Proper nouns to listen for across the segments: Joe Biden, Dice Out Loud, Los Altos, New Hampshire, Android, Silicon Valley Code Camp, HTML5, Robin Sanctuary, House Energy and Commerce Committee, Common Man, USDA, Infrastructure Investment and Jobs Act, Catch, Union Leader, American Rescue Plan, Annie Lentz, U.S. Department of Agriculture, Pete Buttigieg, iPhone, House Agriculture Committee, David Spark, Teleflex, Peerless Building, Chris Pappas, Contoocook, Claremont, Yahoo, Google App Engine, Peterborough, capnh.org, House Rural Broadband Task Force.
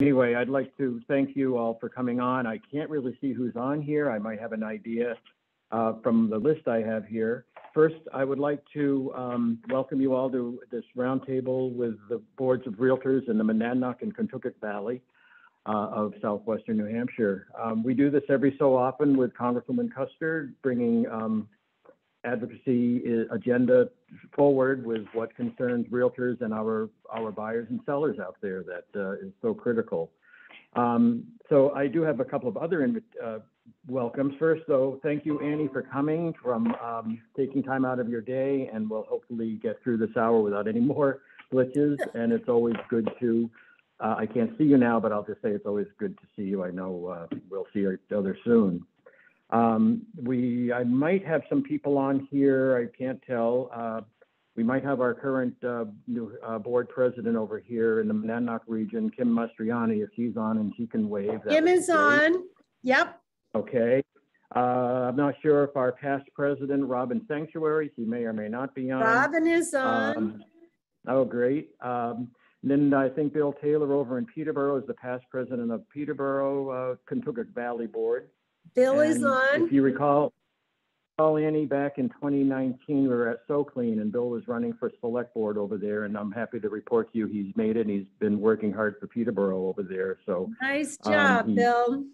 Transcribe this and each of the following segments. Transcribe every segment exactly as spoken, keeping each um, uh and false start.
Anyway, I'd like to thank you all for coming on. I can't really see who's on here. I might have an idea uh, from the list I have here. First, I would like to um, welcome you all to this roundtable with the boards of realtors in the Monadnock and Contoocook Valley uh, of southwestern New Hampshire. Um, we do this every so often with Congresswoman Kuster, bringing um, advocacy agenda forward with what concerns realtors and our our buyers and sellers out there that uh, is so critical. Um, so I do have a couple of other uh, welcomes. First, though, thank you, Annie, for coming, from um, taking time out of your day, and we'll hopefully get through this hour without any more glitches. And it's always good to, uh, I can't see you now, but I'll just say it's always good to see you. I know uh, we'll see each other soon. Um, we, I might have some people on here, I can't tell. Uh, we might have our current uh, new, uh, board president over here in the Monadnock region, Kim Mastriani, if she's on and she can wave. Kim is on, yep. Okay. Uh, I'm not sure if our past president, Robin Sanctuary, she may or may not be on. Robin is on. Um, oh, great. Um, Then I think Bill Taylor over in Peterborough is the past president of Peterborough uh, Contoocook Valley Board. Bill and is on. If you recall, Annie, back in twenty nineteen, we were at So Clean, and Bill was running for select board over there. And I'm happy to report to you he's made it. He's been working hard for Peterborough over there. So nice job, um, Bill.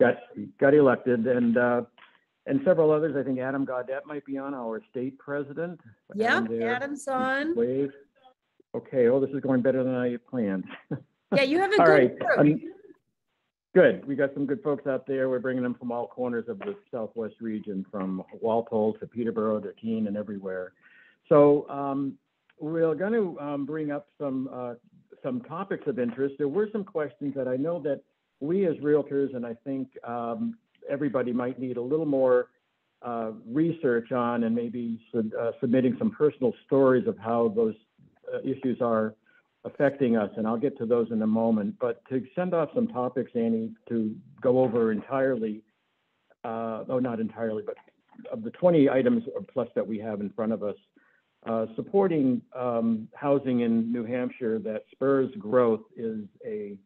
Got got elected, and uh, and several others. I think Adam Goddett might be on, our state president. Yep, Adam Adam's on. Wave. Okay. Oh, this is going better than I planned. Yeah, you have a all good right. Good. We got some good folks out there. We're bringing them from all corners of the Southwest region, from Walpole to Peterborough to Keene and everywhere. So um, we're going to um, bring up some uh, some topics of interest. There were some questions that I know that we as realtors, and I think um, everybody might need a little more uh, research on, and maybe sub uh, submitting some personal stories of how those uh, issues are affecting us, and I'll get to those in a moment. But to send off some topics, Annie, to go over entirely, uh, oh, not entirely, but of the twenty items or plus that we have in front of us, uh, supporting um, housing in New Hampshire that spurs growth is a,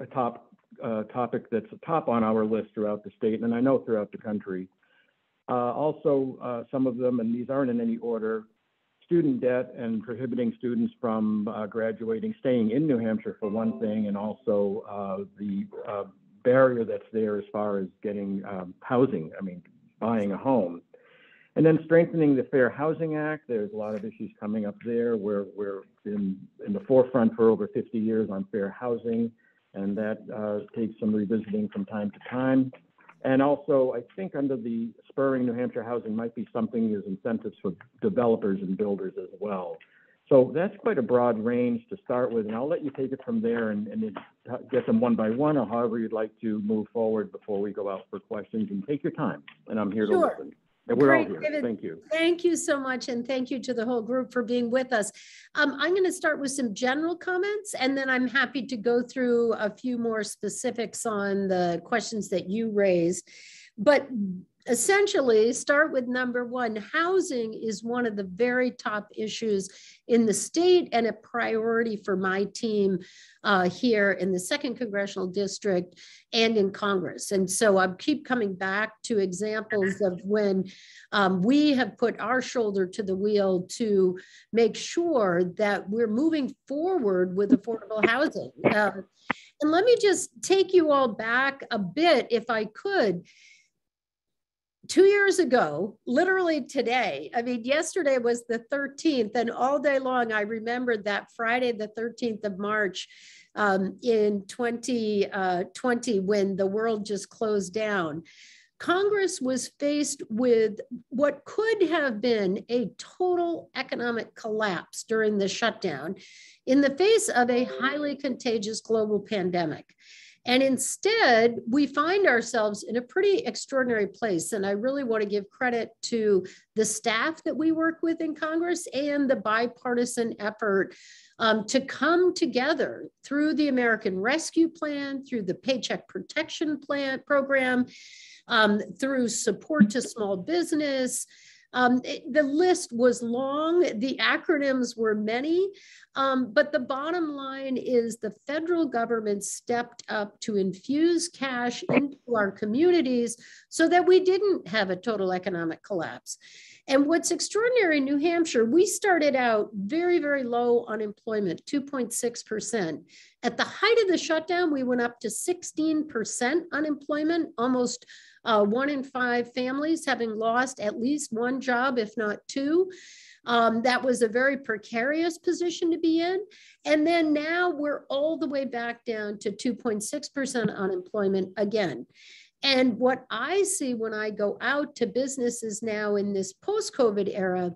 a top uh, topic that's top on our list throughout the state, and I know throughout the country. Uh, also, uh, some of them, and these aren't in any order, student debt and prohibiting students from uh, graduating, staying in New Hampshire for one thing, and also uh, the uh, barrier that's there as far as getting um, housing, I mean, buying a home. And then strengthening the Fair Housing Act. There's a lot of issues coming up there. We're, we're in, in the forefront for over fifty years on fair housing, and that uh, takes some revisiting from time to time. And also, I think under the spurring New Hampshire housing might be something as incentives for developers and builders as well. So that's quite a broad range to start with, and I'll let you take it from there and, and get them one by one, or however you'd like to move forward before we go out for questions. And take your time, and I'm here sure. to listen. And we're all here. David, thank you. Thank you so much, and thank you to the whole group for being with us. Um, I'm going to start with some general comments, and then I'm happy to go through a few more specifics on the questions that you raised. But essentially, start with number one. Housing is one of the very top issues in the state and a priority for my team uh, here in the second Congressional District and in Congress. And so I keep coming back to examples of when um, we have put our shoulder to the wheel to make sure that we're moving forward with affordable housing. Uh, and let me just take you all back a bit, if I could. Two years ago, literally today, I mean, yesterday was the thirteenth, and all day long, I remembered that Friday, the thirteenth of March um, in twenty twenty, when the world just closed down. Congress was faced with what could have been a total economic collapse during the shutdown in the face of a highly contagious global pandemic. And instead, we find ourselves in a pretty extraordinary place. And I really want to give credit to the staff that we work with in Congress and the bipartisan effort um, to come together through the American Rescue Plan, through the Paycheck Protection Plan Program, um, through support to small business. Um, it, the list was long, the acronyms were many, Um, but the bottom line is the federal government stepped up to infuse cash into our communities so that we didn't have a total economic collapse. And what's extraordinary in New Hampshire, we started out very, very low unemployment, two point six percent. At the height of the shutdown, we went up to sixteen percent unemployment, almost uh, one in five families having lost at least one job, if not two. Um, that was a very precarious position to be in. And then now we're all the way back down to two point six percent unemployment again. And what I see when I go out to businesses now in this post-COVID era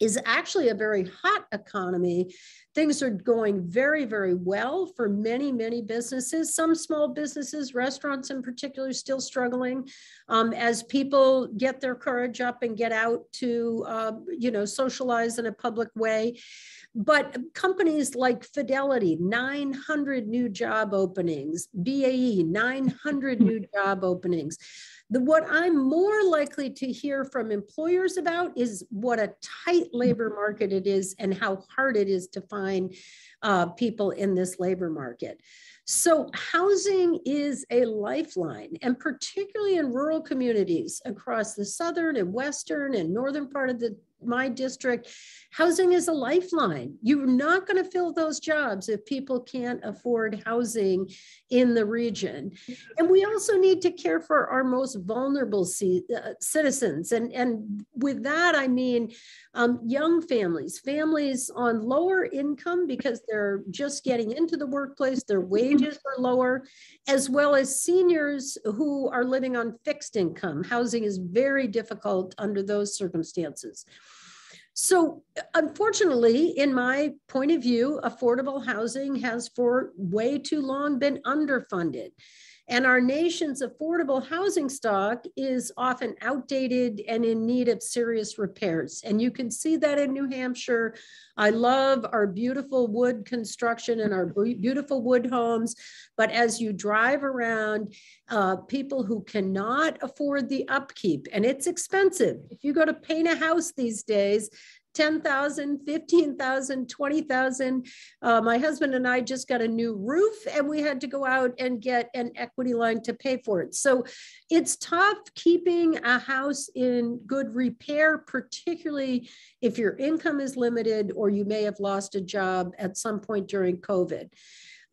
is actually a very hot economy. Things are going very, very well for many, many businesses. Some small businesses, restaurants in particular, still struggling um, as people get their courage up and get out to, uh, you know, socialize in a public way. But companies like Fidelity, nine hundred new job openings, B A E, nine hundred new job openings. The, what I'm more likely to hear from employers about is what a tight labor market it is and how hard it is to find uh, people in this labor market. So housing is a lifeline, and particularly in rural communities across the southern and western and northern part of the my district, housing is a lifeline. You're not going to fill those jobs if people can't afford housing in the region. And we also need to care for our most vulnerable citizens. And, and with that, I mean um, young families, families on lower income because they're just getting into the workplace, their wages are lower, as well as seniors who are living on fixed income. Housing is very difficult under those circumstances. So unfortunately, in my point of view, affordable housing has for way too long been underfunded. And our nation's affordable housing stock is often outdated and in need of serious repairs. And you can see that in New Hampshire. I love our beautiful wood construction and our beautiful wood homes. But as you drive around, uh, people who cannot afford the upkeep, and it's expensive. If you go to paint a house these days, ten thousand, fifteen thousand, twenty thousand. Uh, my husband and I just got a new roof and we had to go out and get an equity line to pay for it. So it's tough keeping a house in good repair, particularly if your income is limited or you may have lost a job at some point during COVID.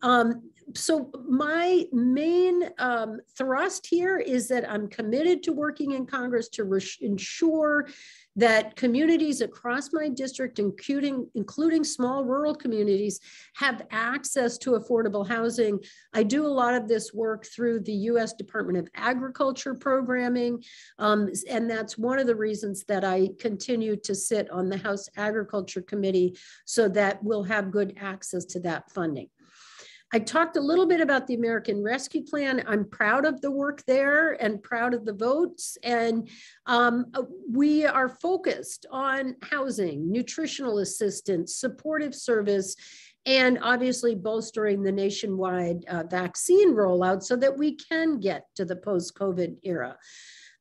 Um, so my main um, thrust here is that I'm committed to working in Congress to ensure that communities across my district, including, including small rural communities, have access to affordable housing. I do a lot of this work through the U S Department of Agriculture programming, um, and that's one of the reasons that I continue to sit on the House Agriculture Committee so that we'll have good access to that funding. I talked a little bit about the American Rescue Plan. I'm proud of the work there and proud of the votes. And um, we are focused on housing, nutritional assistance, supportive service, and obviously bolstering the nationwide uh, vaccine rollout so that we can get to the post-COVID era.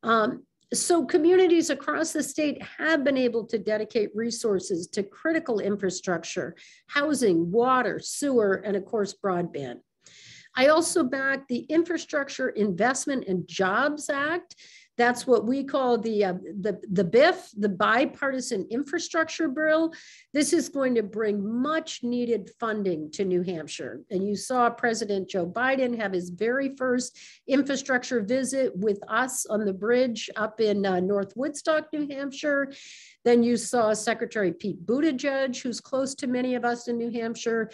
Um, So communities across the state have been able to dedicate resources to critical infrastructure, housing, water, sewer, and of course, broadband. I also back the Infrastructure Investment and Jobs Act. That's what we call the, uh, the, the B I F, the Bipartisan Infrastructure Bill. This is going to bring much needed funding to New Hampshire. And you saw President Joe Biden have his very first infrastructure visit with us on the bridge up in uh, North Woodstock, New Hampshire. Then you saw Secretary Pete Buttigieg, who's close to many of us in New Hampshire,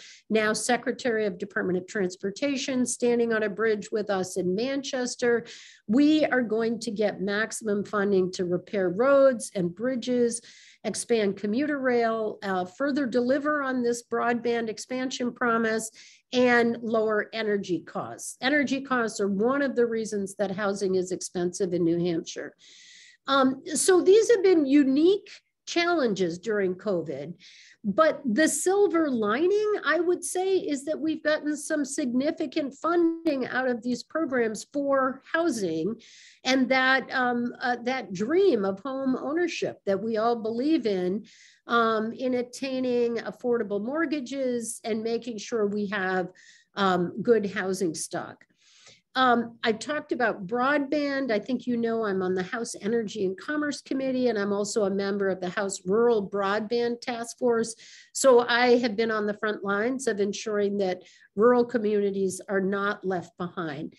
now Secretary of Department of Transportation, standing on a bridge with us in Manchester. We are going to get maximum funding to repair roads and bridges, expand commuter rail, uh, further deliver on this broadband expansion promise, and lower energy costs. Energy costs are one of the reasons that housing is expensive in New Hampshire. Um, so these have been unique challenges during COVID, But the silver lining, I would say, is that we've gotten some significant funding out of these programs for housing, and that um, uh, that dream of home ownership that we all believe in, um, in attaining affordable mortgages and making sure we have um, good housing stock. Um, I've talked about broadband. I think you know I'm on the House Energy and Commerce Committee, and I'm also a member of the House Rural Broadband Task Force. So I have been on the front lines of ensuring that rural communities are not left behind.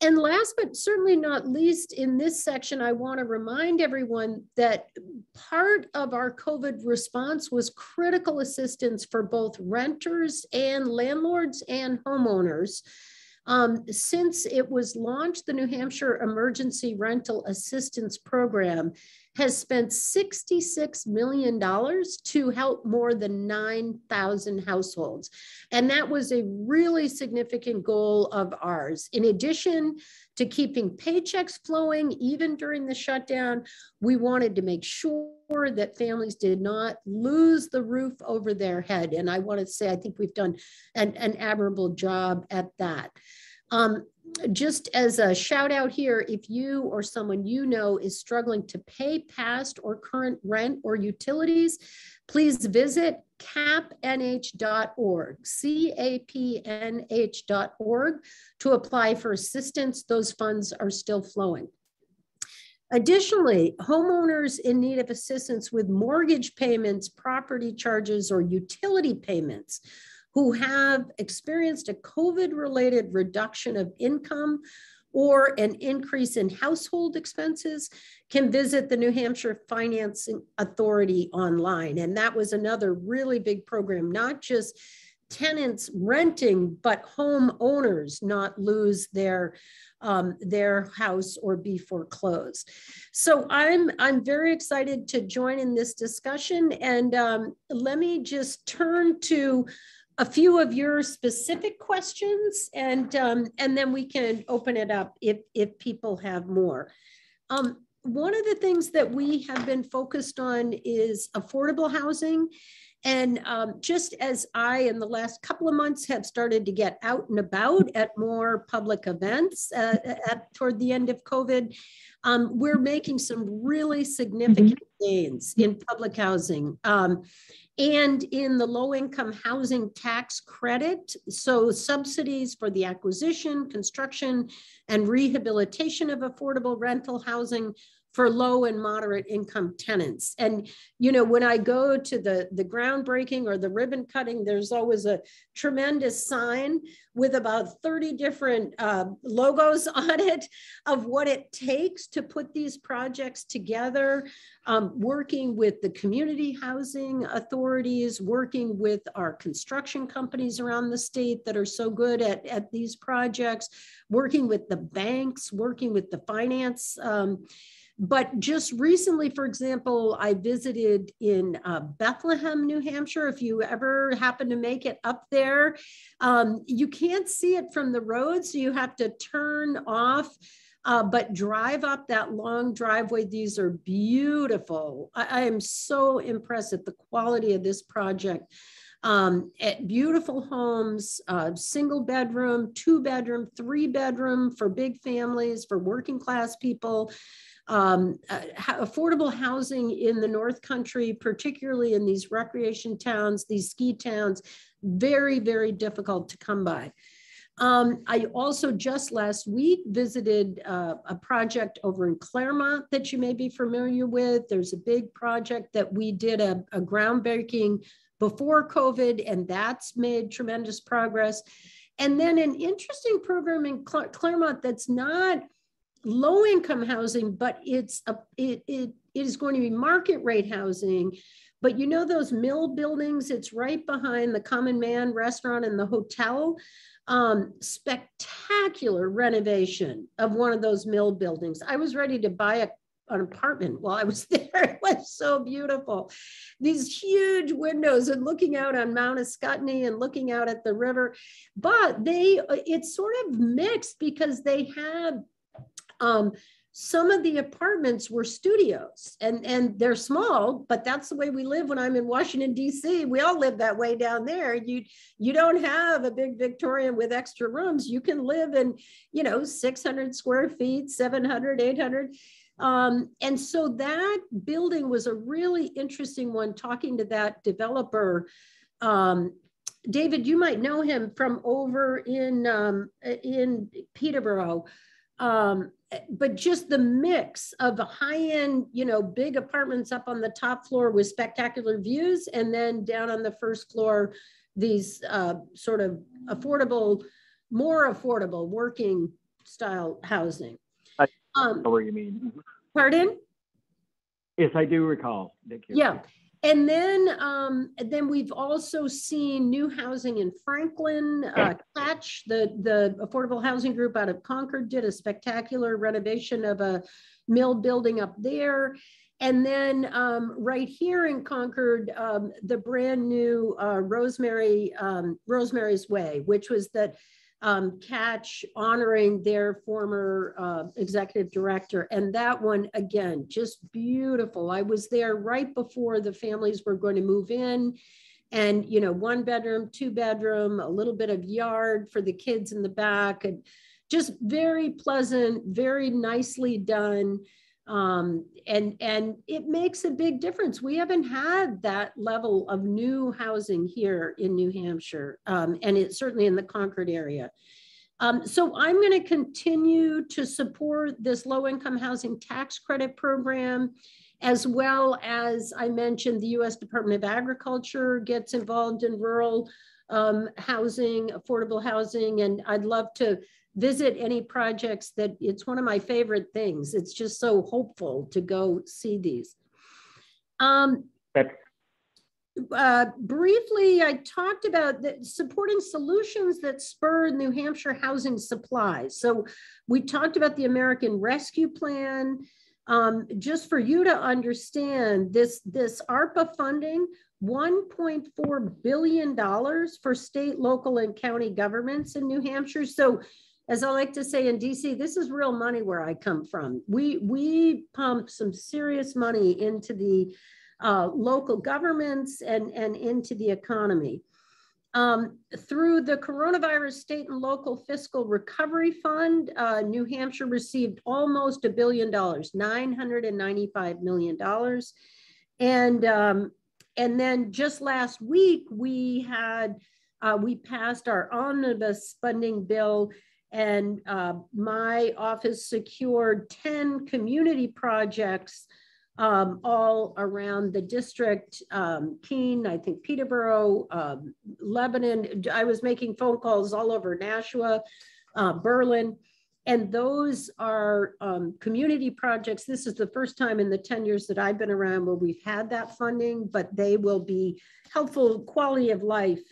And last but certainly not least, in this section, I want to remind everyone that part of our COVID response was critical assistance for both renters and landlords and homeowners. Um, since it was launched, the New Hampshire Emergency Rental Assistance Program has spent sixty-six million dollars to help more than nine thousand households. And that was a really significant goal of ours. In addition to keeping paychecks flowing, even during the shutdown, we wanted to make sure that families did not lose the roof over their head. And I want to say, I think we've done an, an admirable job at that. Um, just as a shout out here, if you or someone you know is struggling to pay past or current rent or utilities, please visit cap n h dot org, C A P N H dot org, to apply for assistance. Those funds are still flowing. Additionally, homeowners in need of assistance with mortgage payments, property charges, or utility payments who have experienced a COVID-related reduction of income or an increase in household expenses can visit the New Hampshire Financing Authority online. And that was another really big program, not just tenants renting, but homeowners not lose their um, their house or be foreclosed. So I'm I'm very excited to join in this discussion, and um, let me just turn to a few of your specific questions, and um, and then we can open it up if if people have more. Um, one of the things that we have been focused on is affordable housing. And um, just as I, in the last couple of months, have started to get out and about at more public events uh, at, toward the end of COVID, um, we're making some really significant mm-hmm. gains in public housing um, and in the low-income housing tax credit. So subsidies for the acquisition, construction, and rehabilitation of affordable rental housing for low and moderate income tenants. And, you know, when I go to the, the groundbreaking or the ribbon cutting, there's always a tremendous sign with about thirty different uh, logos on it of what it takes to put these projects together, um, working with the community housing authorities, working with our construction companies around the state that are so good at, at these projects, working with the banks, working with the finance, um, but just recently, for example, I visited in uh, Bethlehem, New Hampshire. If you ever happen to make it up there, um, you can't see it from the road, so you have to turn off, uh, but drive up that long driveway. These are beautiful. I, I am so impressed at the quality of this project. Um, at beautiful homes, uh, single bedroom, two bedroom, three bedroom for big families, for working class people. Um, uh, affordable housing in the North Country, particularly in these recreation towns, these ski towns, very, very difficult to come by. Um, I also just last week visited uh, a project over in Claremont that you may be familiar with. There's a big project that we did a, a groundbreaking before COVID, and that's made tremendous progress. And then an interesting program in Cl- Claremont that's not low-income housing, but it's a, it, it, it is going to be market rate housing. But you know those mill buildings, it's right behind the Common Man restaurant and the hotel. Um, spectacular renovation of one of those mill buildings. I was ready to buy a an apartment while I was there. It was so beautiful. These huge windows and looking out on Mount Escutney and looking out at the river. But they, it's sort of mixed because they have um, some of the apartments were studios, and, and they're small, but that's the way we live when I'm in Washington, D C. We all live that way down there. You, you don't have a big Victorian with extra rooms. You can live in, you know, six hundred square feet, seven hundred, eight hundred. Um, and so that building was a really interesting one, talking to that developer. Um, David, you might know him from over in, um, in Peterborough. Um, but just the mix of the high-end, you know, big apartments up on the top floor with spectacular views, and then down on the first floor, these uh, sort of affordable, more affordable working style housing. I um, know what you mean. Pardon? Yes, I do recall. Thank you. Yeah. And then, um, then we've also seen new housing in Franklin. Uh, Catch, the, the affordable housing group out of Concord, did a spectacular renovation of a mill building up there. And then um, right here in Concord, um, the brand new uh, Rosemary, um, Rosemary's Way, which was that um, Catch honoring their former uh, executive director. And that one, again, just beautiful. I was there right before the families were going to move in, and, you know, one bedroom, two bedroom, a little bit of yard for the kids in the back, and just very pleasant, very nicely done. Um, and, and it makes a big difference. We haven't had that level of new housing here in New Hampshire, um, and it's certainly in the Concord area. Um, so I'm going to continue to support this low-income housing tax credit program, as well as, I mentioned, the U S Department of Agriculture gets involved in rural um, housing, affordable housing, and I'd love to visit any projects that, it's one of my favorite things. It's just so hopeful to go see these. Um, uh, briefly, I talked about the, supporting solutions that spur New Hampshire housing supply. So we talked about the American Rescue Plan. Um, just for you to understand, this, this ARPA funding, one point four billion dollars for state, local, and county governments in New Hampshire. So, as I like to say in D C, this is real money where I come from. We, we pump some serious money into the uh, local governments and, and into the economy. Um, through the Coronavirus State and Local Fiscal Recovery Fund, uh, New Hampshire received almost a billion dollars, nine hundred ninety-five million dollars. And, um, and then just last week, we had, uh, we passed our omnibus funding bill, and uh, my office secured ten community projects um, all around the district, um, Keene, I think Peterborough, um, Lebanon. I was making phone calls all over Nashua, uh, Berlin, and those are um, community projects. This is the first time in the ten years that I've been around where we've had that funding, but they will be helpful quality of life.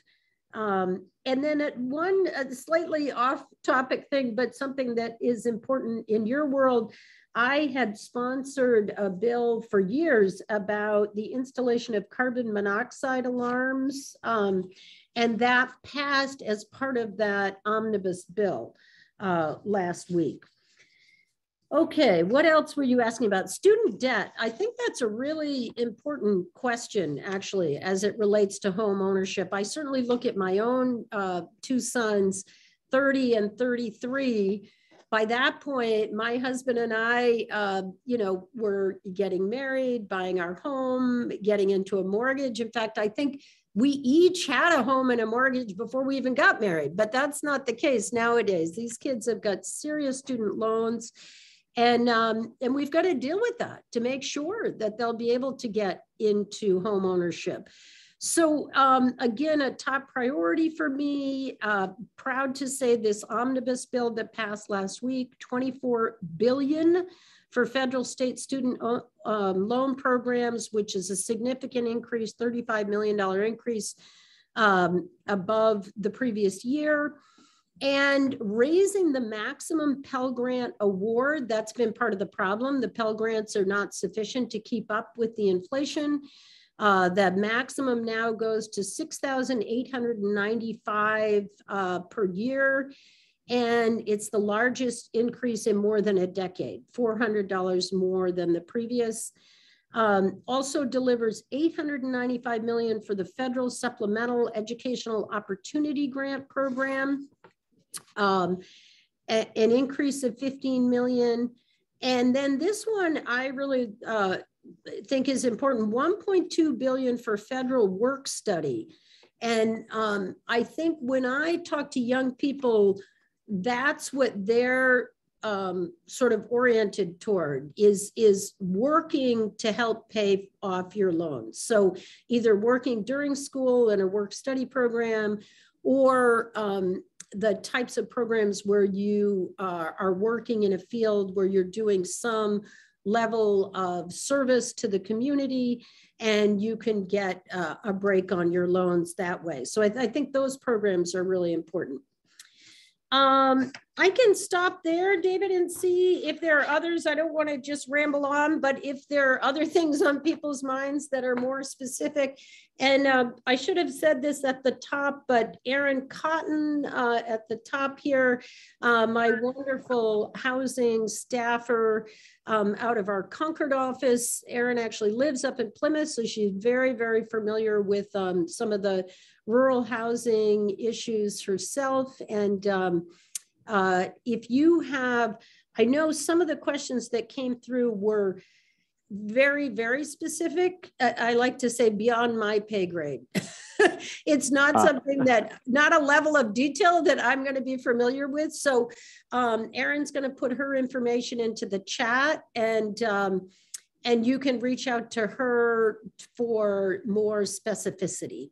Um, and then at one uh, slightly off topic thing, but something that is important in your world, I had sponsored a bill for years about the installation of carbon monoxide alarms, um, and that passed as part of that omnibus bill uh, last week. Okay, what else were you asking about? Student debt. I think that's a really important question, actually, as it relates to home ownership. I certainly look at my own uh, two sons, thirty and thirty-three. By that point, my husband and I, uh, you know, were getting married, buying our home, getting into a mortgage. In fact, I think we each had a home and a mortgage before we even got married, but that's not the case nowadays. These kids have got serious student loans. And, um, and we've got to deal with that to make sure that they'll be able to get into home ownership. So um, again, a top priority for me, uh, proud to say this omnibus bill that passed last week, twenty-four billion dollars for federal state student um, loan programs, which is a significant increase, thirty-five million dollars increase um, above the previous year. And raising the maximum Pell Grant award, that's been part of the problem. The Pell Grants are not sufficient to keep up with the inflation. Uh, the maximum now goes to six thousand eight hundred ninety-five dollars uh, per year. And it's the largest increase in more than a decade, four hundred dollars more than the previous. Um, also delivers eight hundred ninety-five million dollars for the Federal Supplemental Educational Opportunity Grant Program, um, a, an increase of fifteen million dollars. And then this one I really uh, think is important, one point two billion dollars for federal work study. And um, I think when I talk to young people, that's what they're um, sort of oriented toward is, is working to help pay off your loans. So either working during school in a work study program or um, the types of programs where you uh, are working in a field where you're doing some level of service to the community and you can get uh, a break on your loans that way. So I, th I think those programs are really important. Um, I can stop there, David, and see if there are others. I don't want to just ramble on, but if there are other things on people's minds that are more specific, and uh, I should have said this at the top, but Aaron Cotton uh, at the top here, uh, my wonderful housing staffer um, out of our Concord office. Aaron actually lives up in Plymouth, so she's very, very familiar with um, some of the rural housing issues herself. And um, uh, if you have, I know some of the questions that came through were very, very specific. I, I like to say beyond my pay grade. It's not something that, not a level of detail that I'm going to be familiar with. So um, Erin's going to put her information into the chat, and um, and you can reach out to her for more specificity.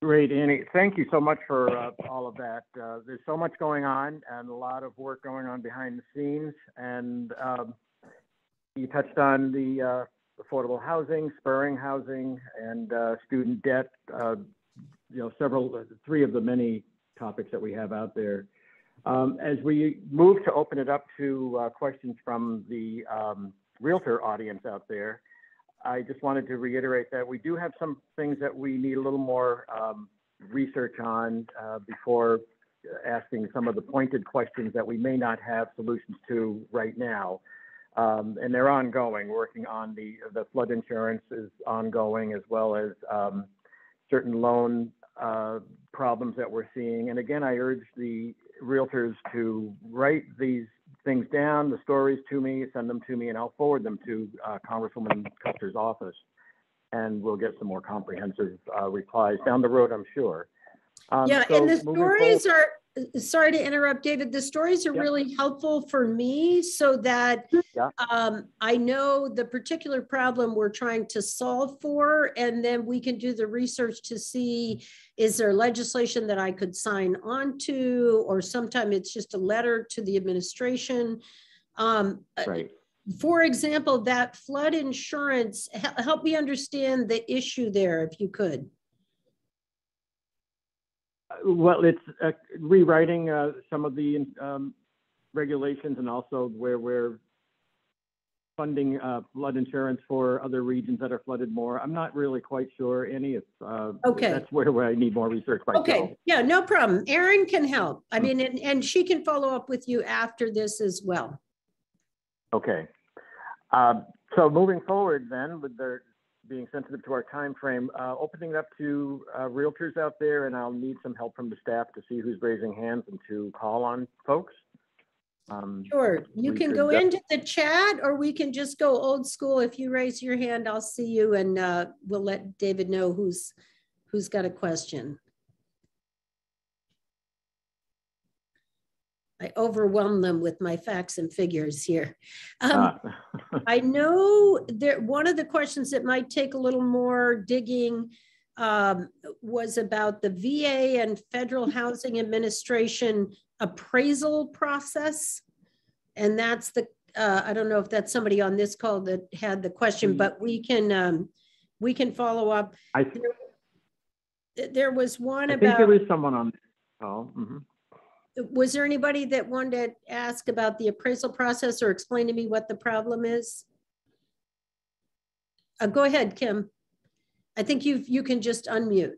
Great, Annie. Thank you so much for uh, all of that. Uh, there's so much going on and a lot of work going on behind the scenes. And um, you touched on the uh, affordable housing, spurring housing, and uh, student debt, uh, you know, several, three of the many topics that we have out there. Um, as we move to open it up to uh, questions from the um, realtor audience out there, I just wanted to reiterate that we do have some things that we need a little more um, research on uh, before asking some of the pointed questions that we may not have solutions to right now. Um, and they're ongoing, working on the, the flood insurance is ongoing, as well as um, certain loan uh, problems that we're seeing. And again, I urge the realtors to write these things down, the stories to me, send them to me, and I'll forward them to uh, Congresswoman Kuster's office, and we'll get some more comprehensive uh, replies down the road, I'm sure. Um, yeah, so and the stories forward, are, sorry to interrupt, David, the stories are yeah. really helpful for me so that yeah. um, I know the particular problem we're trying to solve for, and then we can do the research to see, is there legislation that I could sign on to, or sometimes it's just a letter to the administration. Um, right. For example, that flood insurance, help me understand the issue there, if you could. Well, it's uh, rewriting uh, some of the um, regulations, and also where we're funding uh, flood insurance for other regions that are flooded more. I'm not really quite sure, Annie. If, uh, okay. That's where, where I need more research. Right okay. Now. Yeah, no problem. Aaron can help. I mean, and, and she can follow up with you after this as well. Okay. Uh, so moving forward then, with the being sensitive to our time frame, uh, opening it up to uh, realtors out there, and I'll need some help from the staff to see who's raising hands and to call on folks. Um, sure, you can go into the chat, or we can just go old school. If you raise your hand, I'll see you, and uh, we'll let David know who's who's got a question. I overwhelm them with my facts and figures here. Um, ah. I know that one of the questions that might take a little more digging um, was about the V A and Federal Housing Administration appraisal process. And that's the, uh, I don't know if that's somebody on this call that had the question, but we can um, we can follow up. I th there, there was one I about- I think there was someone on this call. Mm-hmm. Was there anybody that wanted to ask about the appraisal process or explain to me what the problem is? Uh, go ahead, Kim. I think you you can just unmute.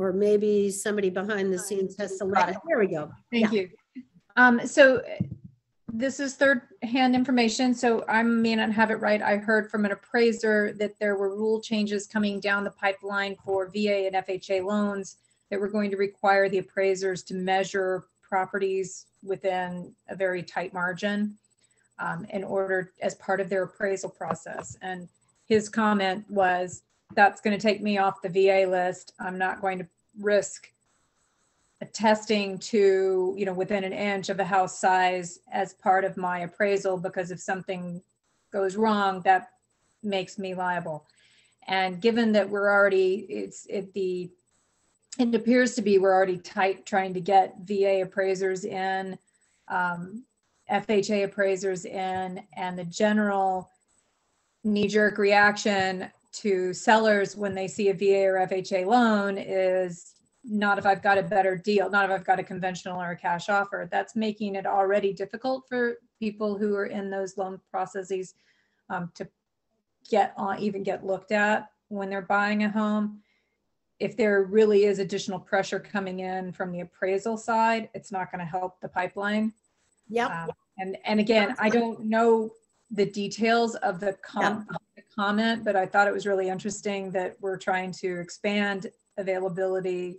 or maybe somebody behind the scenes has to let it. There we go. Thank yeah. you. Um, so this is third hand information. So I may not have it right. I heard from an appraiser that there were rule changes coming down the pipeline for V A and F H A loans that were going to require the appraisers to measure properties within a very tight margin um, in order as part of their appraisal process. And his comment was, that's going to take me off the V A list. I'm not going to risk attesting to, you know, within an inch of a house size as part of my appraisal, because if something goes wrong, that makes me liable. And given that we're already, it's it the it appears to be we're already tight trying to get V A appraisers in, um, F H A appraisers in, and the general knee-jerk reaction to sellers when they see a V A or F H A loan is not if I've got a better deal, not if I've got a conventional or a cash offer. That's making it already difficult for people who are in those loan processes um, to get on, even get looked at when they're buying a home. If there really is additional pressure coming in from the appraisal side, it's not going to help the pipeline. Yep. Um, and, and again, I don't know the details of the com yep. comment, but I thought it was really interesting that we're trying to expand availability,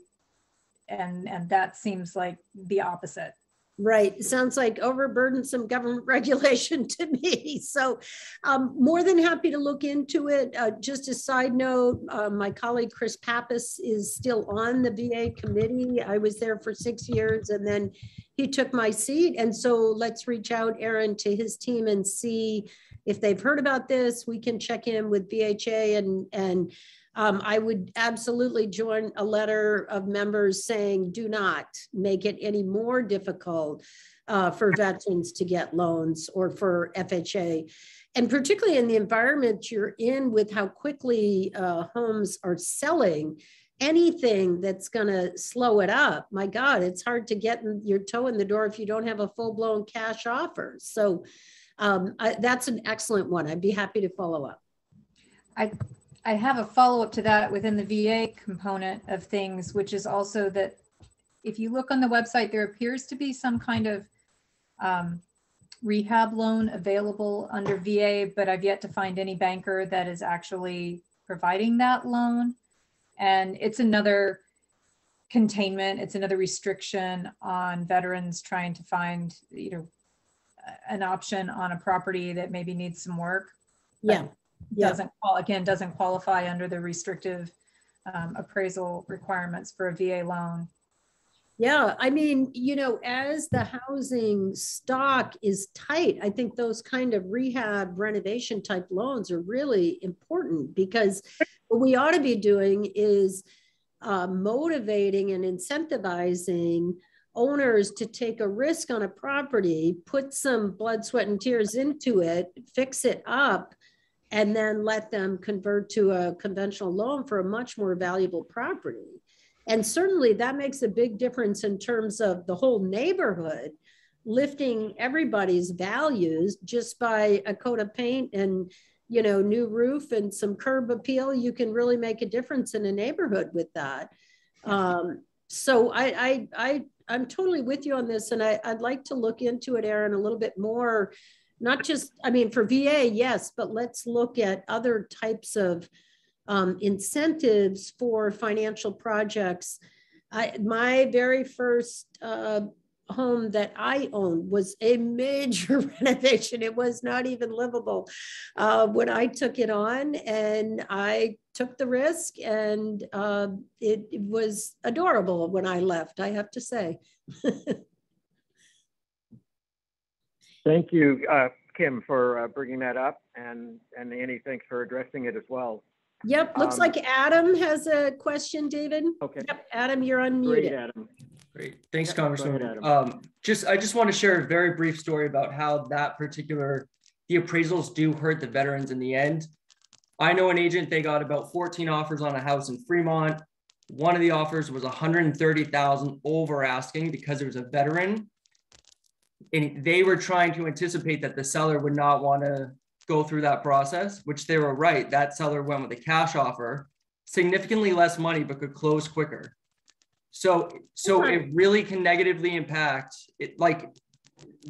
and and that seems like the opposite. Right, it sounds like overburdensome government regulation to me. So um, more than happy to look into it. Uh, just a side note, uh, my colleague Chris Pappas is still on the V A committee. I was there for six years and then he took my seat. And so let's reach out, Aaron, to his team and see if they've heard about this. We can check in with V H A, and, and um, I would absolutely join a letter of members saying, do not make it any more difficult uh, for veterans to get loans or for F H A. And particularly in the environment you're in with how quickly uh, homes are selling, anything that's gonna slow it up, my God, it's hard to get in, your toe in the door if you don't have a full-blown cash offer. So. Um, I, that's an excellent one. I'd be happy to follow up. I, I have a follow-up to that within the V A component of things, which is also that if you look on the website, there appears to be some kind of um, rehab loan available under V A, but I've yet to find any banker that is actually providing that loan. And it's another containment. It's another restriction on veterans trying to find, you know, an option on a property that maybe needs some work. Yeah. yeah. Doesn't again, doesn't qualify under the restrictive um, appraisal requirements for a V A loan. Yeah. I mean, you know, as the housing stock is tight, I think those kind of rehab renovation type loans are really important, because what we ought to be doing is uh, motivating and incentivizing owners to take a risk on a property, put some blood, sweat, and tears into it, fix it up, and then let them convert to a conventional loan for a much more valuable property. And certainly that makes a big difference in terms of the whole neighborhood, lifting everybody's values just by a coat of paint and, you know, new roof and some curb appeal. You can really make a difference in a neighborhood with that. Um, so I, I, I, I'm totally with you on this, and I, I'd like to look into it, Aaron, a little bit more. Not just, I mean, for V A, yes, but let's look at other types of um, incentives for financial projects. I, my very first uh, home that I owned was a major renovation. It was not even livable uh, when I took it on, and I took the risk, and uh, it, it was adorable when I left, I have to say. Thank you, uh, Kim, for uh, bringing that up, and, and Annie, thanks for addressing it as well. Yep, looks um, like Adam has a question, David. Okay. Yep, Adam, you're unmuted. Great, Adam. Great. Thanks, Congresswoman. Um, just, I just want to share a very brief story about how that particular, the appraisals do hurt the veterans in the end. I know an agent, they got about fourteen offers on a house in Fremont. One of the offers was one hundred thirty thousand over asking because it was a veteran. And they were trying to anticipate that the seller would not want to go through that process, which they were right. That seller went with a cash offer, significantly less money, but could close quicker. So, so it really can negatively impact it, like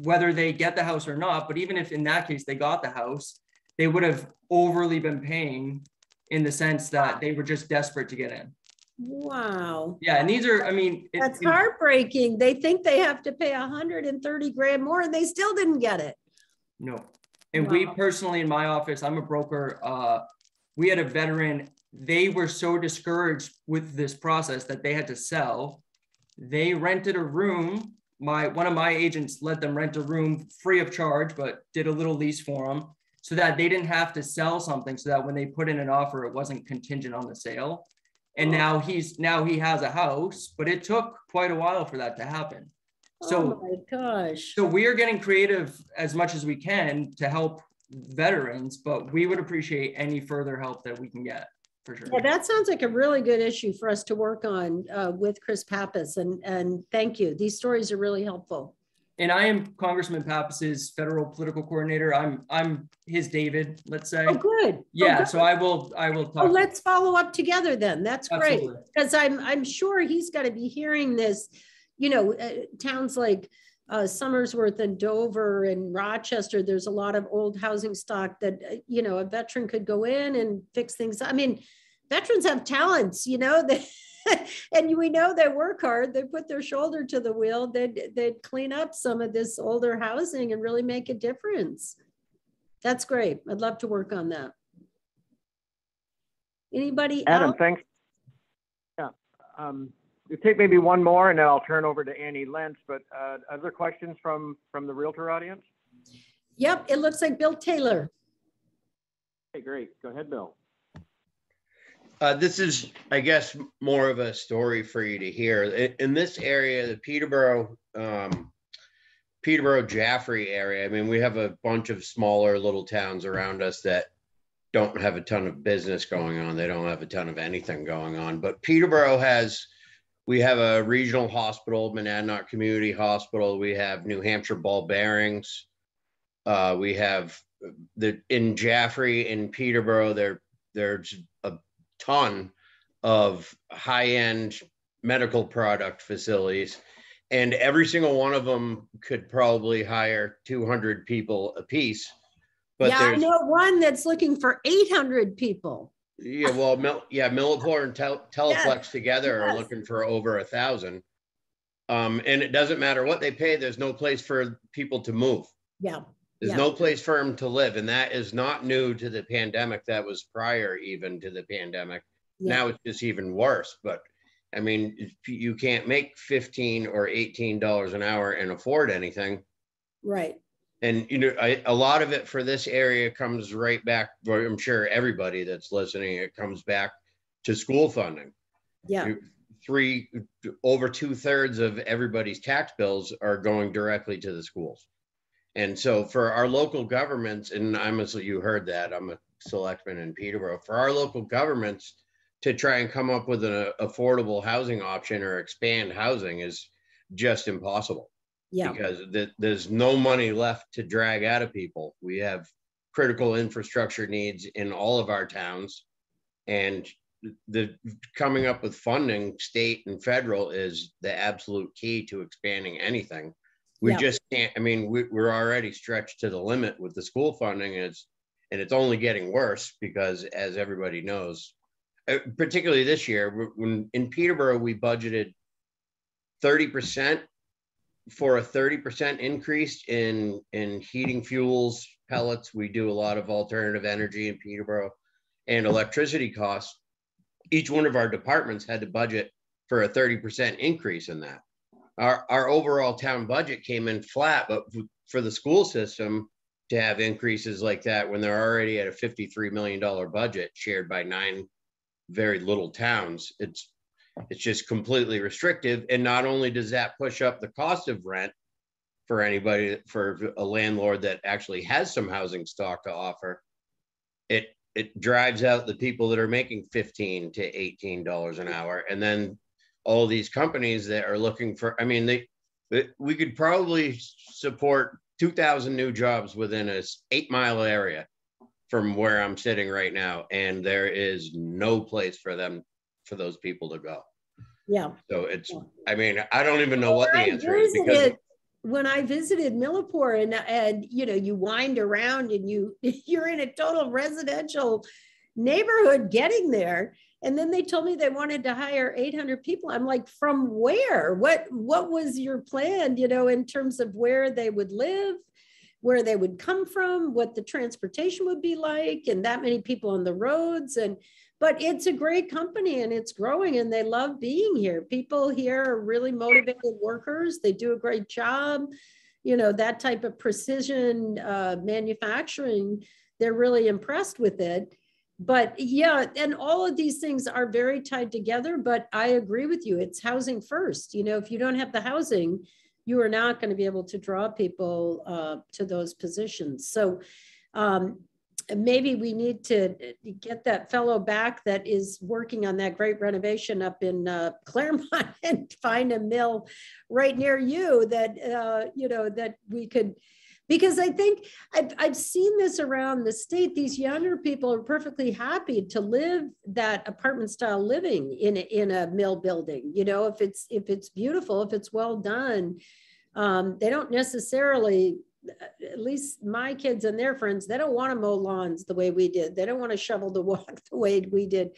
whether they get the house or not. But even if in that case they got the house, they would have overly been paying in the sense that they were just desperate to get in. Wow. Yeah. And these are, I mean, it, that's heartbreaking. They think they have to pay one hundred thirty grand more and they still didn't get it. No. And wow. We personally, in my office, I'm a broker. Uh, we had a veteran. They were so discouraged with this process that they had to sell. They rented a room. My, one of my agents let them rent a room free of charge, but did a little lease for them so that they didn't have to sell something, so that when they put in an offer, it wasn't contingent on the sale. And oh. now he's now he has a house, but it took quite a while for that to happen. So, oh my gosh. So we are getting creative as much as we can to help veterans, but we would appreciate any further help that we can get, for sure. Yeah, that sounds like a really good issue for us to work on uh, with Chris Pappas, and, and thank you. These stories are really helpful. And I am Congressman Pappas's federal political coordinator. I'm I'm his David, let's say. Oh, good. Yeah. Oh, good. So I will I will talk. Oh, let's follow up together then. That's Absolutely. great, because I'm I'm sure he's got to be hearing this. You know, uh, towns like uh, Somersworth and Dover and Rochester. There's a lot of old housing stock that uh, you know, a veteran could go in and fix things. I mean, veterans have talents. You know that. And we know they work hard, they put their shoulder to the wheel, they'd, they'd clean up some of this older housing and really make a difference. That's great. I'd love to work on that. Anybody Adam, else? Thanks. Yeah, um, we'll take maybe one more and then I'll turn over to Annie Lentz, but uh, other questions from, from the Realtor audience? Yep, it looks like Bill Taylor. Hey, great. Go ahead, Bill. Uh, this is, I guess, more of a story for you to hear. In, in this area, the Peterborough, um, Peterborough Jaffrey area, I mean, we have a bunch of smaller little towns around us that don't have a ton of business going on. They don't have a ton of anything going on. But Peterborough has, we have a regional hospital, Monadnock Community Hospital. We have New Hampshire Ball Bearings. Uh, we have, the in Jaffrey, in Peterborough, there there's a ton of high-end medical product facilities, and every single one of them could probably hire two hundred people a piece. But yeah, I know one that's looking for eight hundred people. Yeah, well, Mil yeah, Millipore and Tel Teleflex yes. together yes. are looking for over a thousand. Um, and it doesn't matter what they pay. There's no place for people to move. Yeah, there's yeah. no place for them to live. And that is not new to the pandemic. That was prior even to the pandemic. Yeah. Now it's just even worse. But I mean, you can't make fifteen or eighteen dollars an hour and afford anything. Right. And you know, I, a lot of it for this area comes right back, I'm sure everybody that's listening, it comes back to school funding. Yeah. Three, over two thirds of everybody's tax bills are going directly to the schools. And so for our local governments, and I'm as you heard that, I'm a selectman in Peterborough, for our local governments to try and come up with an affordable housing option or expand housing is just impossible. Yeah. Because th there's no money left to drag out of people. We have critical infrastructure needs in all of our towns, and the coming up with funding, state and federal, is the absolute key to expanding anything. We yeah. just can't, I mean, we, we're already stretched to the limit with the school funding, and it's, and it's only getting worse because, as everybody knows, particularly this year, when in Peterborough, we budgeted thirty percent for a thirty percent increase in, in heating fuels, pellets. We do a lot of alternative energy in Peterborough, and electricity costs. Each one of our departments had to budget for a thirty percent increase in that. Our, our overall town budget came in flat, but for the school system to have increases like that when they're already at a fifty-three million dollar budget shared by nine very little towns, it's, it's just completely restrictive. And not only does that push up the cost of rent for anybody, for a landlord that actually has some housing stock to offer, it, it drives out the people that are making fifteen to eighteen dollars an hour. And then all these companies that are looking for, I mean, they, we could probably support two thousand new jobs within an eight mile area from where I'm sitting right now. And there is no place for them, for those people to go. Yeah. So it's, yeah. I mean, I don't even know when what the I answer is. Because when I visited Millipore and, and, you know, you wind around and you, you're in a total residential neighborhood getting there. And then they told me they wanted to hire eight hundred people. I'm like, from where? What, what was your plan, you know, in terms of where they would live, where they would come from, what the transportation would be like, and that many people on the roads. And, but it's a great company and it's growing and they love being here. People here are really motivated workers. They do a great job. You know, that type of precision uh, manufacturing, they're really impressed with it. But yeah, and all of these things are very tied together, but I agree with you, it's housing first. You know, if you don't have the housing, you are not going to be able to draw people uh, to those positions. So um, maybe we need to get that fellow back that is working on that great renovation up in uh, Claremont and find a mill right near you that, uh, you know, that we could. Because I think I've, I've seen this around the state. These younger people are perfectly happy to live that apartment style living in a, in a mill building. You know, if it's if it's beautiful, if it's well done, um, they don't necessarily, at least my kids and their friends, they don't want to mow lawns the way we did. They don't want to shovel the walk the way we did.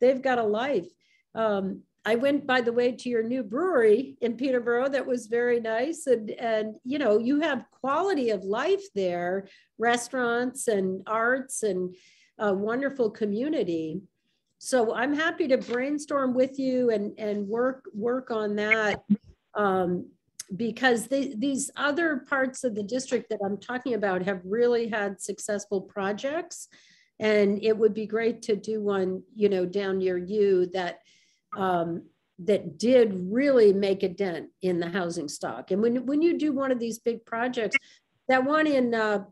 They've got a life. Um, I went, by the way, to your new brewery in Peterborough. That was very nice. And, and you know, you have quality of life there, restaurants and arts and a wonderful community. So I'm happy to brainstorm with you and, and work, work on that um, because the, these other parts of the district that I'm talking about have really had successful projects. And it would be great to do one, you know, down near you that Um, that did really make a dent in the housing stock. And when, when you do one of these big projects, that one in uh,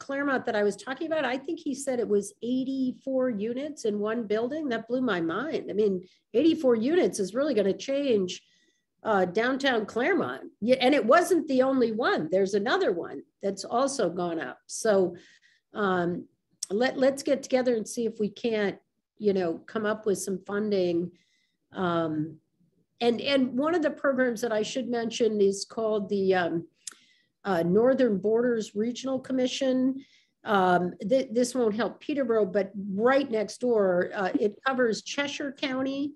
Claremont that I was talking about, I think he said it was eighty-four units in one building. That blew my mind. I mean, eighty-four units is really going to change uh, downtown Claremont. And it wasn't the only one. There's another one that's also gone up. So um, let, let's get together and see if we can't, you know, come up with some funding. Um, and, and one of the programs that I should mention is called the um, uh, Northern Borders Regional Commission. Um, th this won't help Peterborough, but right next door, uh, it covers Cheshire County.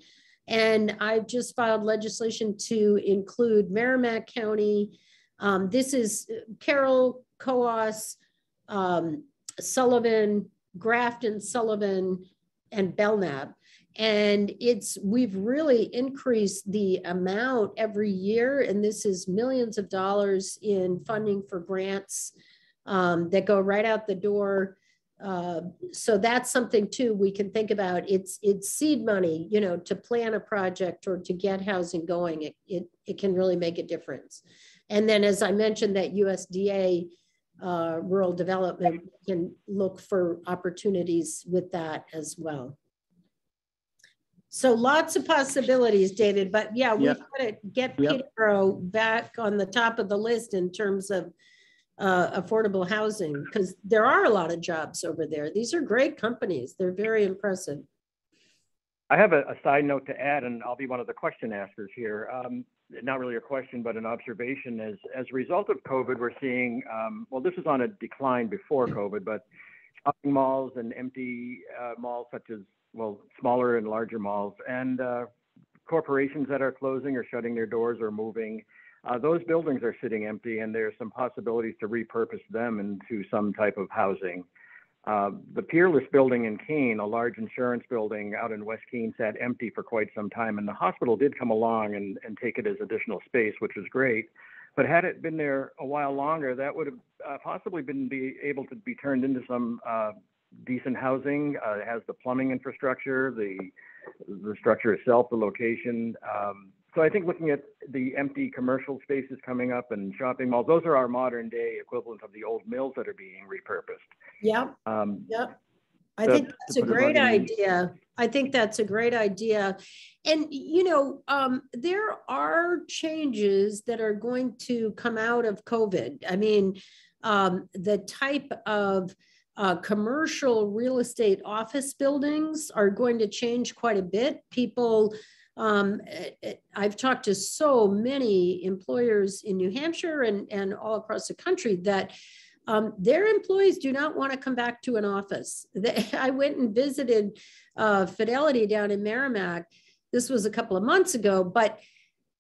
And I've just filed legislation to include Merrimack County. Um, this is Carroll, Coos, um, Sullivan, Grafton, Sullivan, and Belknap. And it's, we've really increased the amount every year. And this is millions of dollars in funding for grants um, that go right out the door. Uh, so that's something too we can think about. It's, it's seed money, you know, to plan a project or to get housing going. It, it, it can really make a difference. And then, as I mentioned, that U S D A uh, rural development can look for opportunities with that as well. So lots of possibilities, David, but yeah, we've yep. got to get yep. Peterborough back on the top of the list in terms of uh, affordable housing, because there are a lot of jobs over there. These are great companies. They're very impressive. I have a, a side note to add, and I'll be one of the question askers here. Um, not really a question, but an observation is, as a result of COVID, we're seeing, um, well, this was on a decline before COVID, but shopping malls and empty uh, malls such as well, smaller and larger malls, and uh, corporations that are closing or shutting their doors or moving, uh, those buildings are sitting empty, and there's some possibilities to repurpose them into some type of housing. Uh, the Peerless Building in Keene, a large insurance building out in West Keene, sat empty for quite some time, and the hospital did come along and, and take it as additional space, which was great. But had it been there a while longer, that would have uh, possibly been be able to be turned into some uh, decent housing. Uh, it has the plumbing infrastructure, the the structure itself, the location. Um, so I think looking at the empty commercial spaces coming up and shopping malls, those are our modern day equivalent of the old mills that are being repurposed. Yep. Um, yep. I so think that's a great idea. I think that's a great idea. And, you know, um, there are changes that are going to come out of COVID. I mean, um, the type of Uh, commercial real estate office buildings are going to change quite a bit. People Um, I've talked to so many employers in New Hampshire and, and all across the country that um, their employees do not want to come back to an office. They, I went and visited uh, Fidelity down in Merrimack. This was a couple of months ago, but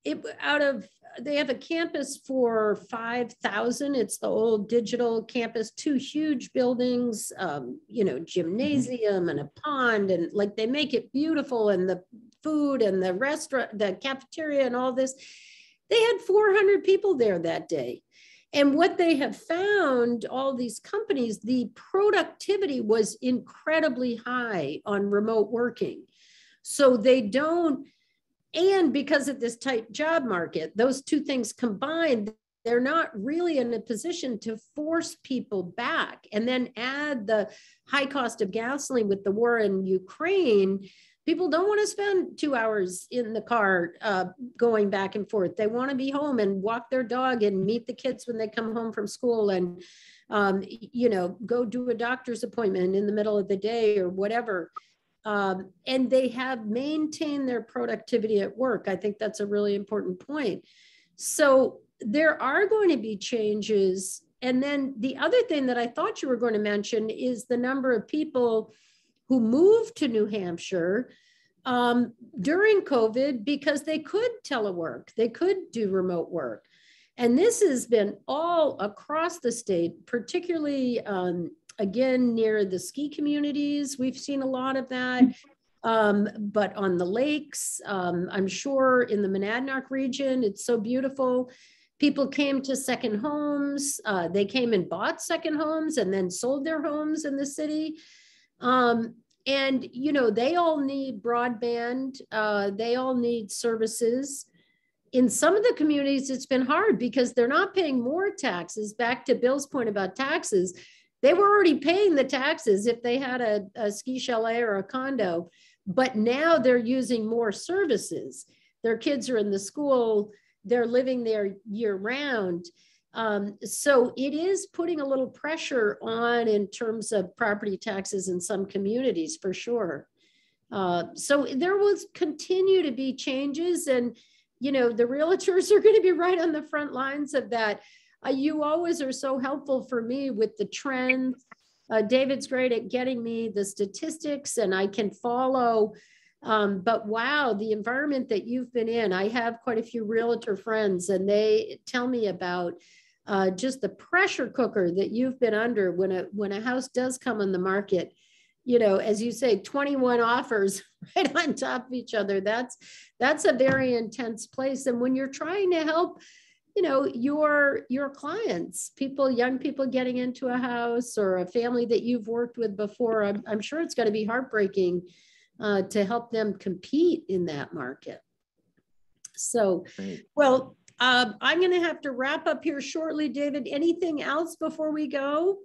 it out of, they have a campus for five thousand. It's the old digital campus, two huge buildings, um, you know, gymnasium and a pond, and like they make it beautiful, and the food and the restaurant, the cafeteria and all this. They had four hundred people there that day. And what they have found, all these companies, the productivity was incredibly high on remote working. So they don't, and because of this tight job market, those two things combined, they're not really in a position to force people back. And then add the high cost of gasoline with the war in Ukraine. People don't want to spend two hours in the car uh, going back and forth. They want to be home and walk their dog and meet the kids when they come home from school, and, um, you know, go do a doctor's appointment in the middle of the day or whatever. Um, and they have maintained their productivity at work. I think that's a really important point. So there are going to be changes. And then the other thing that I thought you were going to mention is the number of people who moved to New Hampshire um, during COVID because they could telework, they could do remote work. And this has been all across the state, particularly, um, again, near the ski communities. We've seen a lot of that, um, but on the lakes, um, I'm sure in the Monadnock region, it's so beautiful. People came to second homes. Uh, they came and bought second homes and then sold their homes in the city. Um, and, you know, they all need broadband, uh, they all need services. In some of the communities, it's been hard because they're not paying more taxes. Back to Bill's point about taxes, they were already paying the taxes if they had a, a ski chalet or a condo, but now they're using more services. Their kids are in the school, they're living there year round. Um, so it is putting a little pressure on in terms of property taxes in some communities for sure. Uh, so there will continue to be changes, and, you know, the realtors are going to be right on the front lines of that. Uh, you always are so helpful for me with the trends. Uh, David's great at getting me the statistics and I can follow, um, but wow, the environment that you've been in, I have quite a few realtor friends and they tell me about Uh, just the pressure cooker that you've been under when a when a house does come on the market. You know, as you say, twenty-one offers right on top of each other. That's that's a very intense place. And when you're trying to help, you know, your your clients, people, young people getting into a house or a family that you've worked with before, I'm, I'm sure it's going to be heartbreaking uh, to help them compete in that market. So, right. Well. Um, I'm going to have to wrap up here shortly, David. Anything else before we go?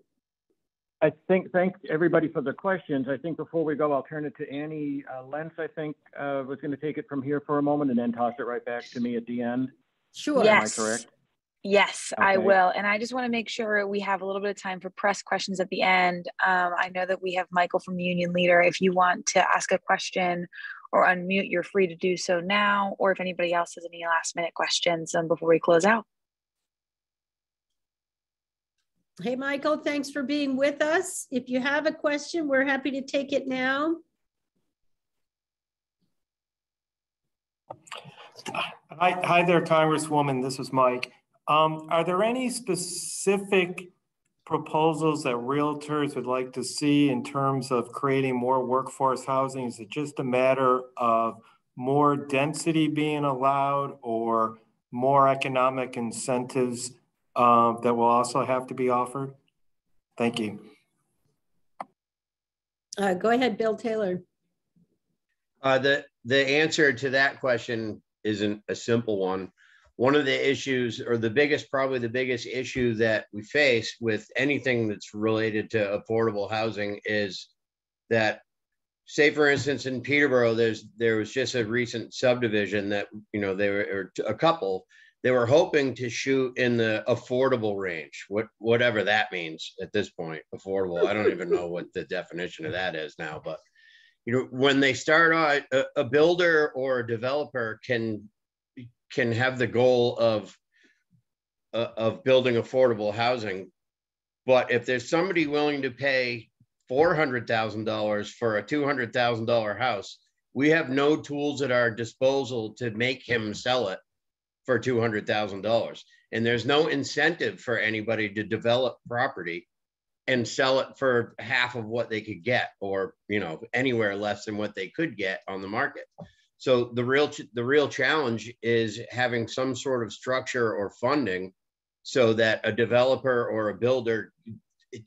I think, thank everybody for the questions. I think before we go, I'll turn it to Annie uh, Lentz, I think, uh, was going to take it from here for a moment and then toss it right back to me at the end. Sure. Yes. Am I correct? Yes, okay. I will. And I just want to make sure we have a little bit of time for press questions at the end. Um, I know that we have Michael from Union Leader. If you want to ask a question or unmute, you're free to do so now, or if anybody else has any last minute questions um, before we close out. Hey, Michael, thanks for being with us. If you have a question, we're happy to take it now. Hi, hi there, Congresswoman, this is Mike. Um, are there any specific proposals that realtors would like to see in terms of creating more workforce housing? Is it just a matter of more density being allowed or more economic incentives uh, that will also have to be offered? Thank you. Uh, go ahead, Bill Taylor. Uh, the, the answer to that question isn't a simple one. One of the issues, or the biggest, probably the biggest issue that we face with anything that's related to affordable housing is that, say, for instance, in Peterborough, there's there was just a recent subdivision that, you know, they were or a couple, they were hoping to shoot in the affordable range, what whatever that means at this point, affordable. I don't even know what the definition of that is now, but you know, when they start out, a, a builder or a developer can can have the goal of uh, of building affordable housing, but if there's somebody willing to pay four hundred thousand dollars for a two hundred thousand dollar house, we have no tools at our disposal to make him sell it for two hundred thousand dollars. And there's no incentive for anybody to develop property and sell it for half of what they could get, or, you know, anywhere less than what they could get on the market. So the real, the real challenge is having some sort of structure or funding so that a developer or a builder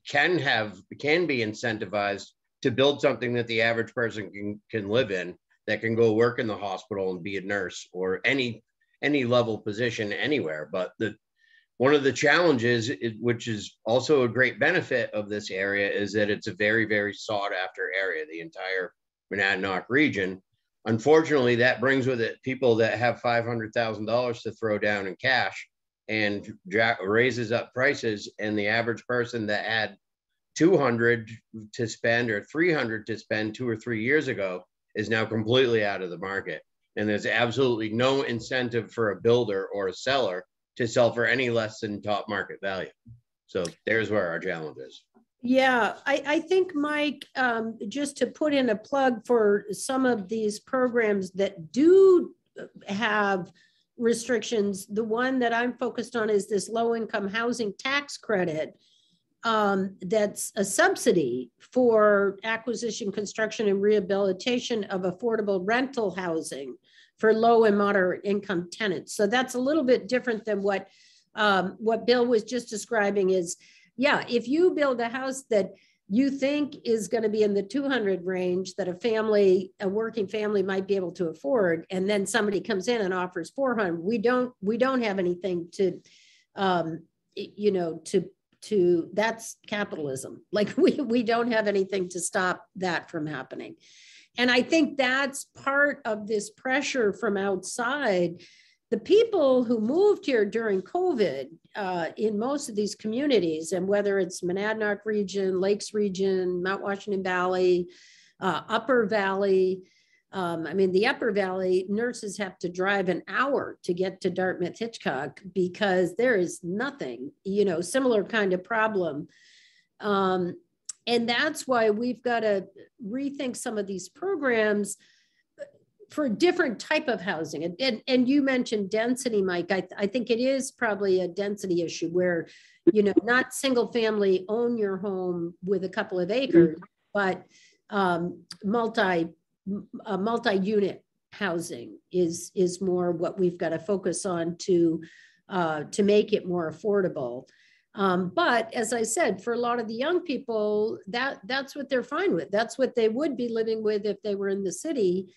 can have, can be incentivized to build something that the average person can, can live in, that can go work in the hospital and be a nurse or any, any level position anywhere. But the, one of the challenges, which is also a great benefit of this area, is that it's a very, very sought after area, the entire Monadnock region. Unfortunately, that brings with it people that have five hundred thousand dollars to throw down in cash and raises up prices. And the average person that had two hundred to spend or three hundred to spend two or three years ago is now completely out of the market. And there's absolutely no incentive for a builder or a seller to sell for any less than top market value. So there's where our challenge is. Yeah, I, I think, Mike, um, just to put in a plug for some of these programs that do have restrictions, the one that I'm focused on is this low-income housing tax credit. Um, that's a subsidy for acquisition, construction, and rehabilitation of affordable rental housing for low and moderate income tenants. So that's a little bit different than what, um, what Bill was just describing is, yeah, if you build a house that you think is going to be in the two hundred range that a family, a working family might be able to afford, and then somebody comes in and offers four hundred, we don't, we don't have anything to, um, you know, to, to that's capitalism. Like we, we don't have anything to stop that from happening. And I think that's part of this pressure from outside. The people who moved here during COVID uh, in most of these communities, and whether it's Monadnock region, Lakes region, Mount Washington Valley, uh, Upper Valley, um, I mean, the Upper Valley, nurses have to drive an hour to get to Dartmouth-Hitchcock because there is nothing, you know, similar kind of problem. Um, and that's why we've got to rethink some of these programs for a different type of housing. And, and, and you mentioned density, Mike. I, th I think it is probably a density issue where, you know, not single family own your home with a couple of acres, but um, multi, uh, multi-unit housing is, is more what we've got to focus on to, uh, to make it more affordable. Um, but as I said, for a lot of the young people, that, that's what they're fine with. That's what they would be living with if they were in the city.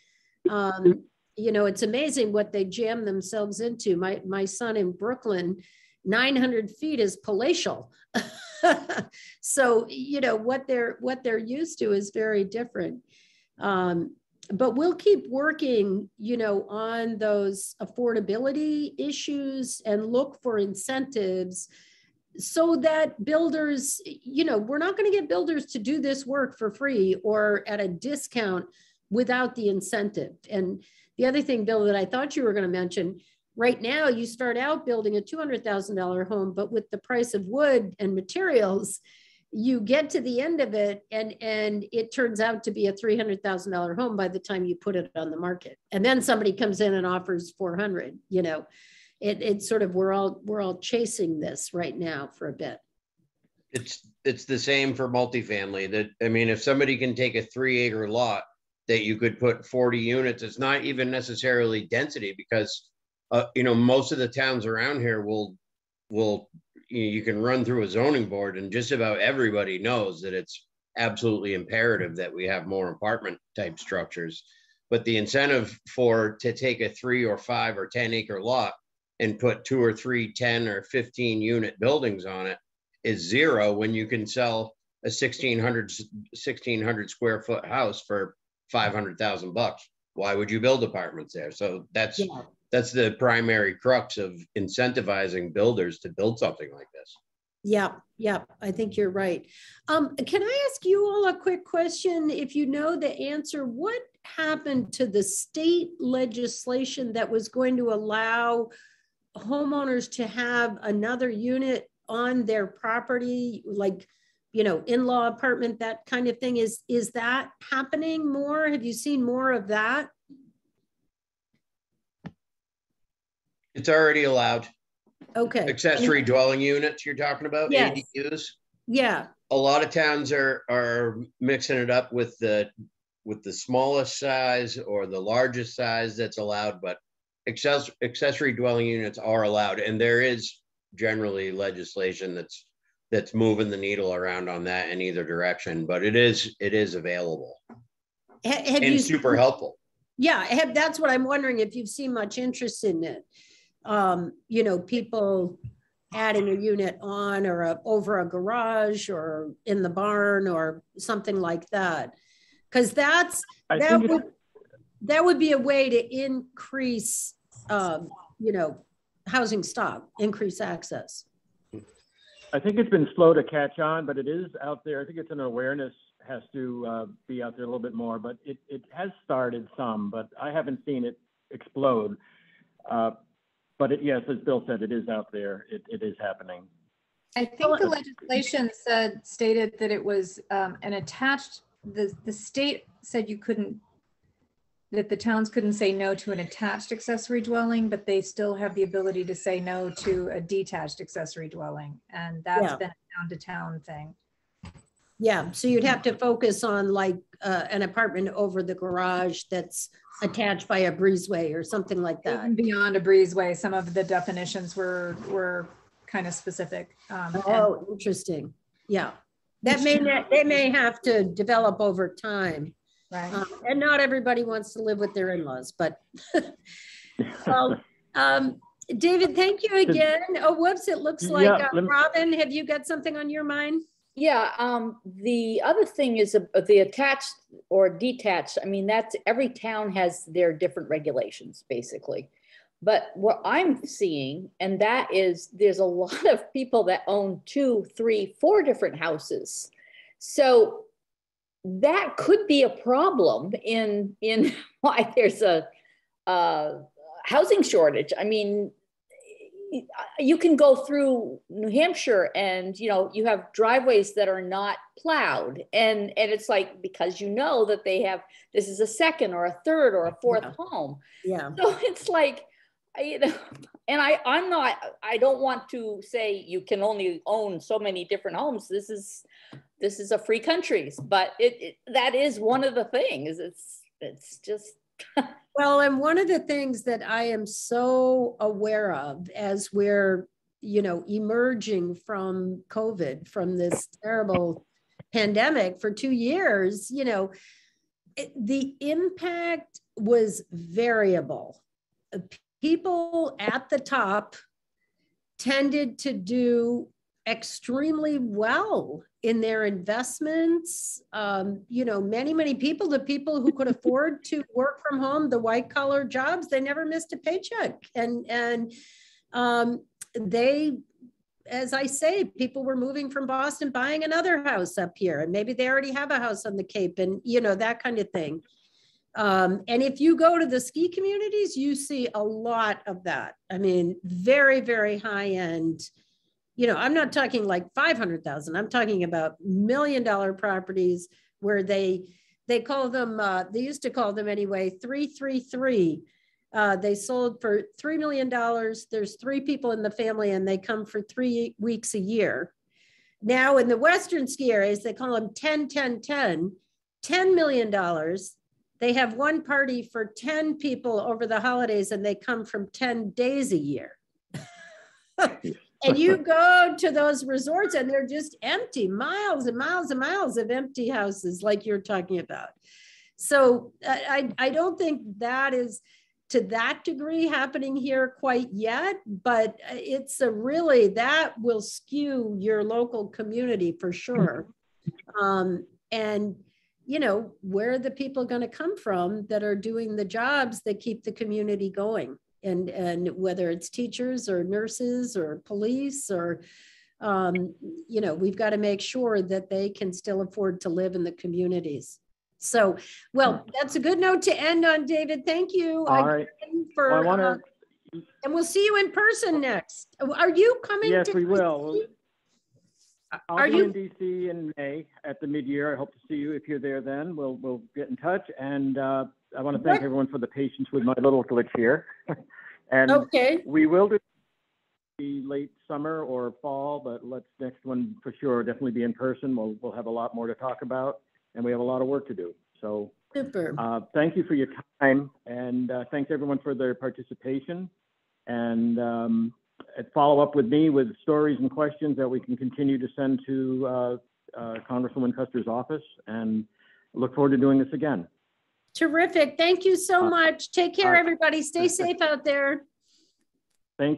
Um, you know, it's amazing what they jam themselves into. My, my son in Brooklyn, nine hundred feet is palatial. So, you know, what they're, what they're used to is very different. Um, but we'll keep working, you know, on those affordability issues and look for incentives so that builders, you know, we're not going to get builders to do this work for free or at a discount without the incentive. And the other thing, Bill, that I thought you were going to mention, right now you start out building a two hundred thousand dollar home, but with the price of wood and materials, you get to the end of it and, and it turns out to be a three hundred thousand dollar home by the time you put it on the market. And then somebody comes in and offers four hundred, you know, it, it's sort of, we're all, we're all chasing this right now for a bit. It's, it's the same for multifamily. That, I mean, if somebody can take a three acre lot that you could put forty units. It's not even necessarily density because, uh, you know, most of the towns around here will, will you, know, you can run through a zoning board and just about everybody knows that it's absolutely imperative that we have more apartment type structures. But the incentive for to take a three or five or ten acre lot and put two or three ten or fifteen unit buildings on it is zero when you can sell a sixteen hundred square foot house for five hundred thousand bucks. Why would you build apartments there? So that's, yeah. That's the primary crux of incentivizing builders to build something like this. Yeah, yeah, I think you're right. Um, can I ask you all a quick question? If you know the answer, what happened to the state legislation that was going to allow homeowners to have another unit on their property, like, you know, in-law apartment, that kind of thing? Is, is that happening more? Have you seen more of that? It's already allowed. Okay. Accessory dwelling units you're talking about, yes. A D Us. Yeah. A lot of towns are are mixing it up with the with the smallest size or the largest size that's allowed, but access, accessory dwelling units are allowed, and there is generally legislation that's that's moving the needle around on that in either direction, but it is it is available. Have, have and you, super helpful. Yeah, have, that's what I'm wondering, if you've seen much interest in it. Um, you know, people adding a unit on or a, over a garage or in the barn or something like that. Because that's, that would, that would be a way to increase, um, you know, housing stock, increase access. I think it's been slow to catch on, but it is out there. I think it's an awareness has to uh, be out there a little bit more, but it, it has started some, but I haven't seen it explode. Uh, But it, yes, as Bill said, it is out there. It, it is happening. I think the legislation said stated that it was um, an attached. The the state said you couldn't, that the towns couldn't say no to an attached accessory dwelling, but they still have the ability to say no to a detached accessory dwelling, and that's yeah. been a town to town thing. Yeah, so you'd have to focus on like uh, an apartment over the garage that's attached by a breezeway or something like that. Even beyond a breezeway, some of the definitions were were kind of specific. Um, oh, interesting. Yeah, that may not, they may have to develop over time, right? Um, and not everybody wants to live with their in-laws, but. Well, um, David, thank you again. Oh, whoops! It looks like uh, Robin, have you got something on your mind? Yeah, um, the other thing is uh, the attached or detached. I mean, that's every town has their different regulations, basically. But what I'm seeing, and that is there's a lot of people that own two, three, four different houses. So that could be a problem in, in why there's a uh, housing shortage. I mean, you can go through New Hampshire and, you know, you have driveways that are not plowed. And, and it's like, because you know that they have, this is a second or a third or a fourth yeah. home. Yeah. So it's like, you know, and I, I'm not, I don't want to say you can only own so many different homes. This is, this is a free country, but it, it that is one of the things. It's, it's just, well, and one of the things that I am so aware of as we're, you know, emerging from COVID, from this terrible pandemic for two years, you know, it, the impact was variable. People at the top tended to do extremely well in their investments. Um, you know, many, many people, the people who could afford to work from home, the white collar jobs, they never missed a paycheck. And, and um, they, as I say, people were moving from Boston, buying another house up here, and maybe they already have a house on the Cape and, you know, that kind of thing. Um, and if you go to the ski communities, you see a lot of that. I mean, very, very high end. You know, I'm not talking like five hundred thousand. I'm talking about million dollar properties where they, they call them, uh, they used to call them anyway, three three three. Uh, they sold for three million dollars. There's three people in the family and they come for three weeks a year. Now in the Western ski areas, they call them ten ten ten, ten million dollars. They have one party for ten people over the holidays and they come from ten days a year. And you go to those resorts and they're just empty, miles and miles and miles of empty houses like you're talking about. So I, I don't think that is to that degree happening here quite yet, but it's a really, that will skew your local community for sure. Um, and, you know, where are the people going to come from that are doing the jobs that keep the community going? And, and whether it's teachers or nurses or police or um, you know, we've got to make sure that they can still afford to live in the communities. So, well, that's a good note to end on, David. Thank you. All right. For, well, I wanna... uh, and we'll see you in person next. Are you coming? Yes, to we will. I'll Are be you... in D C in May at the mid-year. I hope to see you if you're there then. We'll we'll get in touch. And uh, I want to thank what? everyone for the patience with my little glitch here. And okay. we will do the late summer or fall, but let's next one for sure definitely be in person. We'll we'll have a lot more to talk about, and we have a lot of work to do. So super. Uh, thank you for your time, and uh, thanks everyone for their participation. And um, follow up with me with stories and questions that we can continue to send to uh, uh, Congresswoman Kuster's office, and look forward to doing this again. Terrific. Thank you so uh, much. Take care, uh, everybody. Stay safe out there. Thank you.